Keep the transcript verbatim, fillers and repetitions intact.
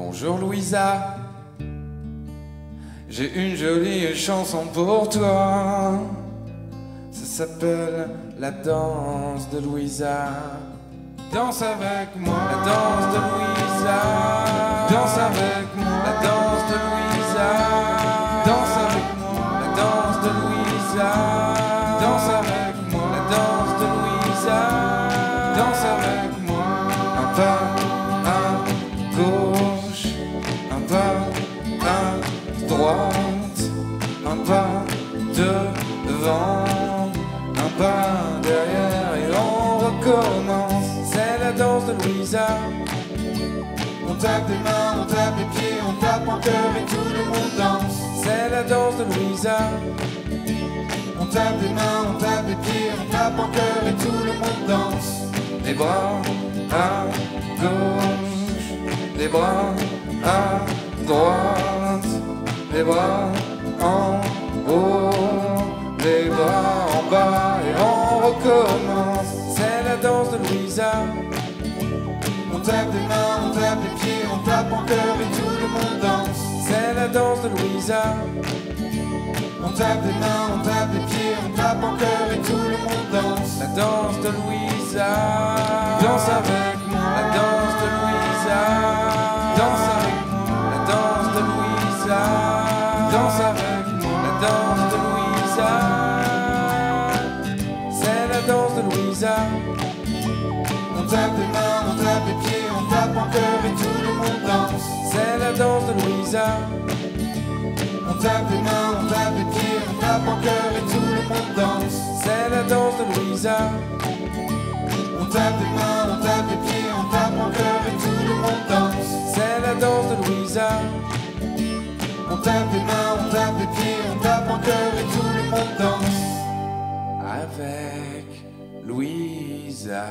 Bonjour Louisa, j'ai une jolie chanson pour toi. Ça s'appelle la danse de Louisa. Danse avec moi, la danse de Louisa. Danse avec moi, la danse de Louisa. Danse avec moi, la danse de Louisa. Danse avec moi, la danse de Louisa. Danse avec moi. Un pas à gauche, un pas à droite, un pas devant, un pas derrière et on recommence. C'est la danse de Louisa. On tape des mains, on tape des pieds, on tape en cœur et tout le monde danse. C'est la danse de Louisa. On tape des mains, on tape des pieds, on tape en cœur et tout le monde danse. Des bras à gauche, des bras à droite, des bras en haut, des bras en bas et on recommence. Danse de Louisa. On tape des mains, on tape des pieds, on tape en cœur et tout le monde danse. C'est la danse de Louisa. On tape des mains, on tape des pieds, on tape en cœur et tout le monde danse. La danse de Louisa. Danse avec moi. La danse de Louisa. Danse avec moi. La danse de Louisa. Danse avec moi. La danse de Louisa. C'est la danse de Louisa. On tape des mains, on tape des pieds, on tape en cœur et tout le monde danse. C'est la danse de Louisa. On tape des mains, on tape des pieds, on tape en cœur et tout le monde danse. C'est la danse de Louisa. On tape des mains, on tape des pieds, on tape en cœur et tout le monde danse. C'est la danse de Louisa. On tape des mains, on tape des pieds, on tape en cœur et tout le monde danse. Avec Louisa.